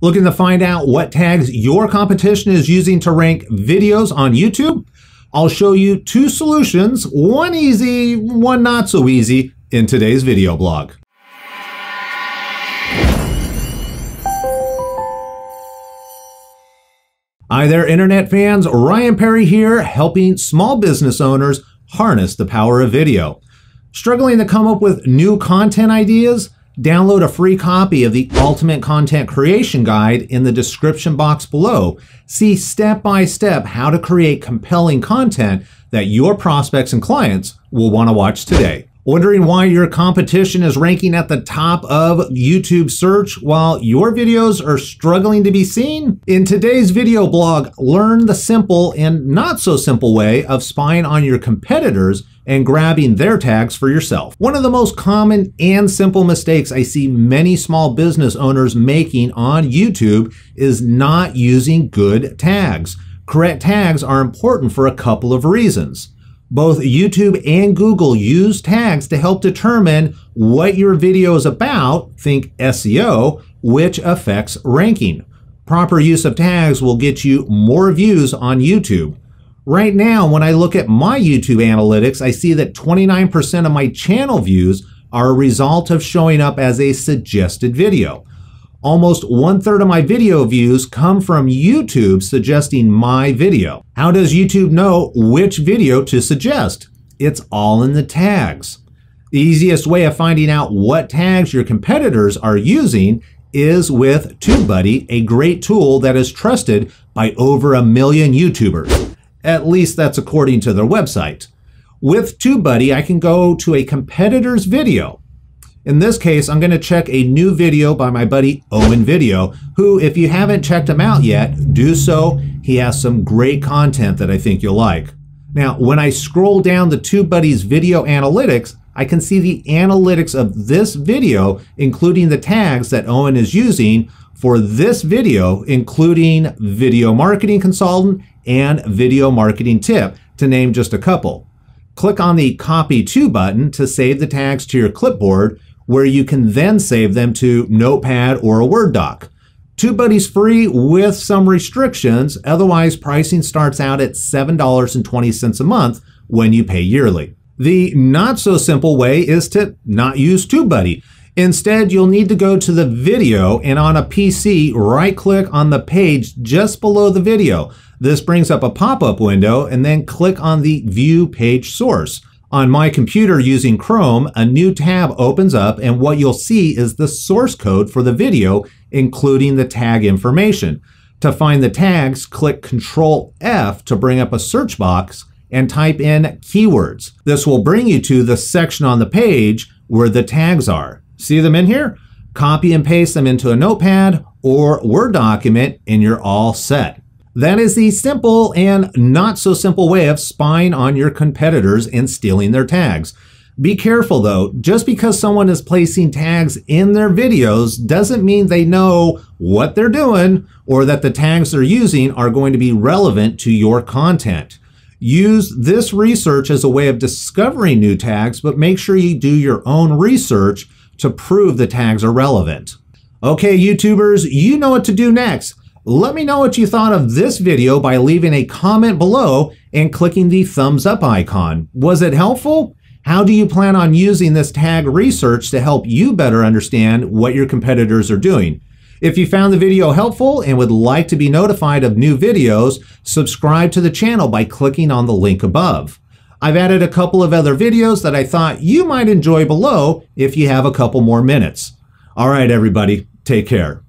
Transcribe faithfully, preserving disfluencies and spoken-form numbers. Looking to find out what tags your competition is using to rank videos on YouTube? I'll show you two solutions, one easy, one not so easy, in today's video blog. Hi there, internet fans. Ryan Perry here, helping small business owners harness the power of video. Struggling to come up with new content ideas? Download a free copy of the Ultimate Content Creation Guide in the description box below. See step-by-step how to create compelling content that your prospects and clients will want to watch today. Wondering why your competition is ranking at the top of YouTube search while your videos are struggling to be seen? In today's video blog, learn the simple and not so simple way of spying on your competitors and grabbing their tags for yourself. One of the most common and simple mistakes I see many small business owners making on YouTube is not using good tags. Correct tags are important for a couple of reasons. Both YouTube and Google use tags to help determine what your video is about, think S E O, which affects ranking. Proper use of tags will get you more views on YouTube. Right now, when I look at my YouTube analytics, I see that twenty-nine percent of my channel views are a result of showing up as a suggested video. Almost one third of my video views come from YouTube suggesting my video. How does YouTube know which video to suggest? It's all in the tags. The easiest way of finding out what tags your competitors are using is with TubeBuddy, a great tool that is trusted by over a million YouTubers. At least that's according to their website. With TubeBuddy, I can go to a competitor's video. In this case, I'm going to check a new video by my buddy Owen Video, who, if you haven't checked him out yet, do so. He has some great content that I think you'll like. Now, when I scroll down to TubeBuddy's video analytics, I can see the analytics of this video, including the tags that Owen is using for this video, including video marketing consultant and video marketing tip, to name just a couple. Click on the copy to button to save the tags to your clipboard, where you can then save them to Notepad or a Word doc. TubeBuddy's free with some restrictions, otherwise pricing starts out at seven dollars and twenty cents a month when you pay yearly. The not so simple way is to not use TubeBuddy. Instead, you'll need to go to the video and on a P C, right-click on the page just below the video. This brings up a pop-up window and then click on the View Page Source. On my computer using Chrome, a new tab opens up and what you'll see is the source code for the video, including the tag information. To find the tags, click control F to bring up a search box and type in keywords. This will bring you to the section on the page where the tags are. See them in here? Copy and paste them into a Notepad or Word document and you're all set. That is the simple and not so simple way of spying on your competitors and stealing their tags. Be careful though, just because someone is placing tags in their videos doesn't mean they know what they're doing or that the tags they're using are going to be relevant to your content. Use this research as a way of discovering new tags, but make sure you do your own research to prove the tags are relevant. Okay, YouTubers, you know what to do next. Let me know what you thought of this video by leaving a comment below and clicking the thumbs up icon. Was it helpful? How do you plan on using this tag research to help you better understand what your competitors are doing? If you found the video helpful and would like to be notified of new videos, subscribe to the channel by clicking on the link above. I've added a couple of other videos that I thought you might enjoy below if you have a couple more minutes. All right, everybody, take care.